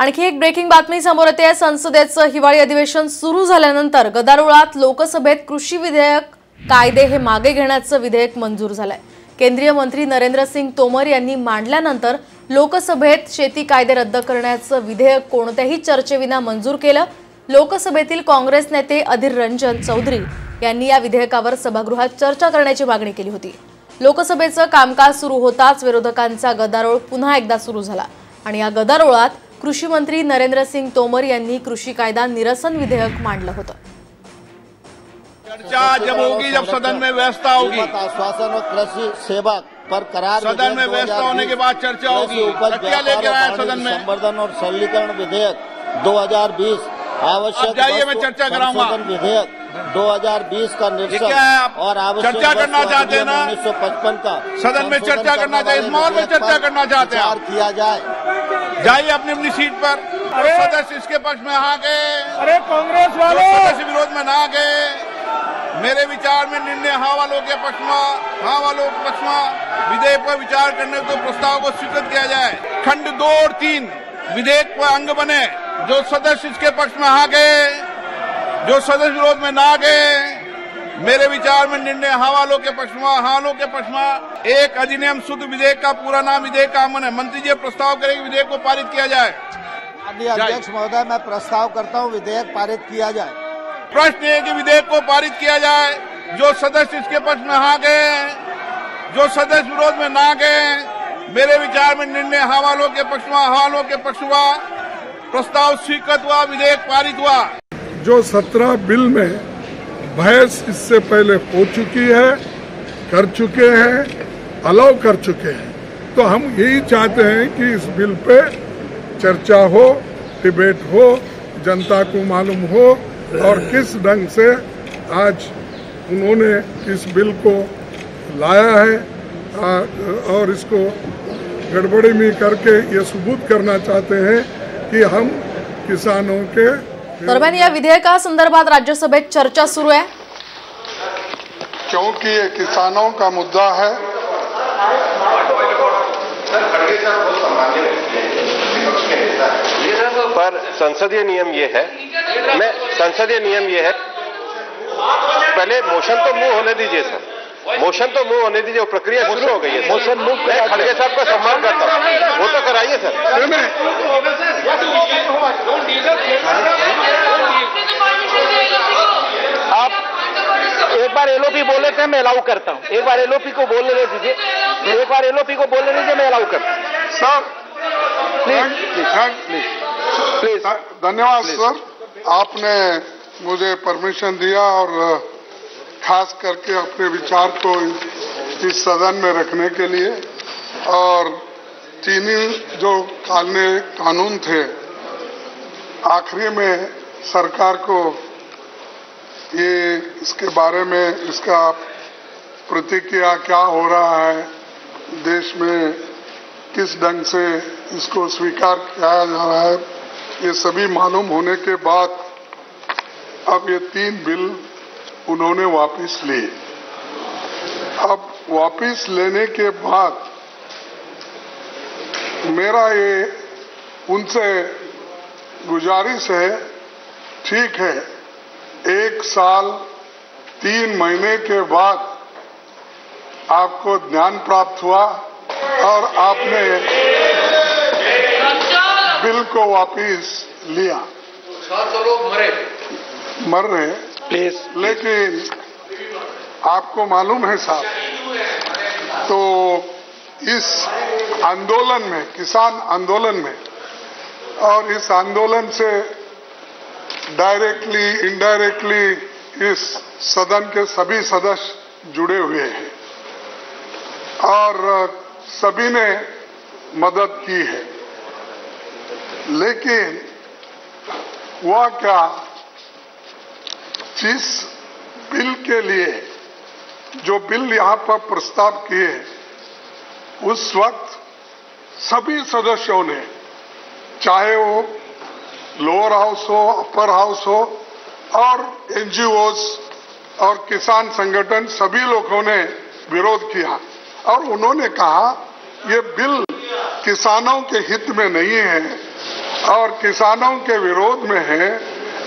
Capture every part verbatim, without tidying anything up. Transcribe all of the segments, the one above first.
आणखी एक ब्रेकिंग बातमी समोर येते। संसदेचं हिवाळी अधिवेशन सुरू झाल्यानंतर गदारोळात लोकसभेत कृषी विधेयक कायदे हे मागे घेण्याचं विधेयक मंजूर झालंय। केंद्रीय मंत्री नरेन्द्र सिंह तोमर यांनी मांडल्यानंतर लोकसभेत शेती कायदे रद्द करण्याचं विधेयक कोणत्याही चर्चेविना मंजूर केलं। लोकसभेतील काँग्रेस नेते अधीर रंजन चौधरी यांनी या विधेयकावर सभागृहात चर्चा करण्याची मागणी केली होती। लोकसभेचं कामकाज सुरू होताच विरोधकांचा गदारोळ पुन्हा एकदा सुरू झाला आणि या गदारोळात कृषी मंत्री नरेन्द्र सिंह तोमर यांनी कृषी कायदा निरसन विधेयक मांडलं होतं। चर्चा जब होगी जब सदन में व्यवस्था होगी, आश्वासन और कृषि सेवा पर करार सदन में व्यवस्था होने के बाद चर्चा होगी। क्या लेकर आया सदन में? संवर्धन और सरलीकरण विधेयक दो हजार बीस आवश्यक जाइए मैं चर्चा कराऊंगा। विधेयक दो हजार बीस का निरसन और आवश्यक चर्चा करना चाहते हैं ना? उन्नीस सौ पचपन का सदन में चर्चा करना चाहिए, इस माहौल में चर्चा करना चाहते हैं, किया जाए। जाइए अपनी अपनी सीट पर। अरे सदस्य इसके पक्ष में आ गए, अरे कांग्रेस वाले सदस्य विरोध में ना गए। मेरे विचार में निर्णय हाँ वालों के पक्ष में, हाँ वालों के पक्ष में विधेयक पर विचार करने को, प्रस्ताव को स्वीकृत किया जाए। खंड दो और तीन विधेयक पर अंग बने। जो सदस्य इसके पक्ष में आ गए, जो सदस्य विरोध में ना गए, मेरे विचार में निर्णय हाँ वालों के पक्ष में, हाँ वालों के पक्ष में। एक अधिनियम शुद्ध विधेयक का पूरा नाम विधेयक का आमन है। मंत्री जी प्रस्ताव करेंगे विधेयक को पारित किया जाए। अध्यक्ष महोदय मैं प्रस्ताव करता हूँ विधेयक पारित किया जाए। प्रश्न है कि विधेयक को पारित किया जाए। जो सदस्य इसके पक्ष में हाँ गए, जो सदस्य विरोध में ना गए, मेरे विचार में निर्णय हाँ वालों के पक्ष हुआ, हाँ वालों के पक्ष हुआ। प्रस्ताव स्वीकृत हुआ, विधेयक पारित हुआ। जो सत्रह बिल में बहस इससे पहले हो चुकी है, कर चुके हैं, अलाउ कर चुके हैं, तो हम यही चाहते हैं कि इस बिल पे चर्चा हो, डिबेट हो, जनता को मालूम हो और किस ढंग से आज उन्होंने इस बिल को लाया है और इसको गड़बड़ी में करके ये सबूत करना चाहते हैं कि हम किसानों के। दरम्यान या विधेयका संदर्भात राज्यसभेत चर्चा सुरू है, क्योंकि ये किसानों का मुद्दा है। पर संसदीय नियम ये है, मैं संसदीय नियम ये है, पहले मोशन तो मुंह होने दीजिए सर, मोशन तो मुंह होने दीजिए। प्रक्रिया शुरू हो गई है। मोशन मुंह, मैं खड़गे साहब का सम्मान करता हूँ, वो तो कराइए सर। आप एक बार एलओपी बोले थे, मैं अलाउ करता हूँ। एक बार एलओपी को बोलने दे दीजिए, एक बार एलओपी को बोलने दीजिए, मैं अलाउ करता हूँ सर। प्लीज प्लीज प्लीज धन्यवाद सर, आपने मुझे परमिशन दिया और खास करके अपने विचार को इस सदन में रखने के लिए। और चीनी जो काले कानून थे, आखिरी में सरकार को ये इसके बारे में इसका प्रतिक्रिया क्या हो रहा है, देश में किस ढंग से इसको स्वीकार किया जा रहा है, ये सभी मालूम होने के बाद अब ये तीन बिल उन्होंने वापस लिए। अब वापस लेने के बाद मेरा ये उनसे गुजारिश है, ठीक है एक साल तीन महीने के बाद आपको ज्ञान प्राप्त हुआ और आपने बिल को वापस लिया। तो लोग मरे मर रहे प्लीज, लेकिन आपको मालूम है साहब, तो इस आंदोलन में, किसान आंदोलन में और इस आंदोलन से डायरेक्टली इनडायरेक्टली इस सदन के सभी सदस्य जुड़े हुए हैं और सभी ने मदद की है। लेकिन वह क्या, जिस बिल के लिए, जो बिल यहाँ पर प्रस्ताव किए, उस वक्त सभी सदस्यों ने, चाहे वो लोअर हाउस हो, अपर हाउस हो और एनजीओज और किसान संगठन, सभी लोगों ने विरोध किया और उन्होंने कहा ये बिल किसानों के हित में नहीं है, और किसानों के विरोध में है।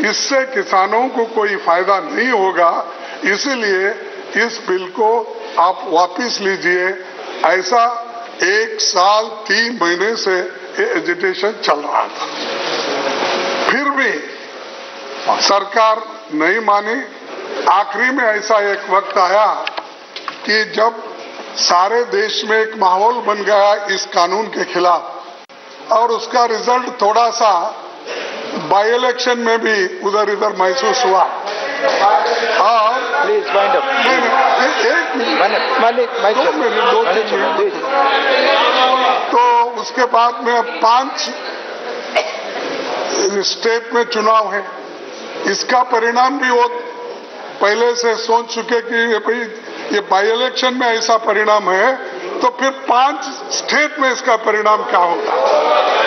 इससे किसानों को कोई फायदा नहीं होगा, इसलिए इस बिल को आप वापस लीजिए। ऐसा एक साल तीन महीने से ये एजिटेशन चल रहा था, फिर भी सरकार नहीं मानी। आखिरी में ऐसा एक वक्त आया कि जब सारे देश में एक माहौल बन गया इस कानून के खिलाफ, और उसका रिजल्ट थोड़ा सा बाई इलेक्शन में भी उधर इधर महसूस हुआ। और प्लीज वाइंड अप, एक मिनट दो मिनट तो उसके बाद में अब पांच स्टेट में चुनाव है। इसका परिणाम भी वो पहले से सोच चुके कि ये भाई ये बाई इलेक्शन में ऐसा परिणाम है तो फिर पांच स्टेट में इसका परिणाम क्या होगा।